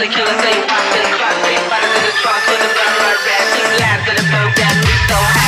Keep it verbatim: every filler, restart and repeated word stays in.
Killers, they watchin' clock, they fightin' in the truck with a gun right back. Two lads in a boat that we so high.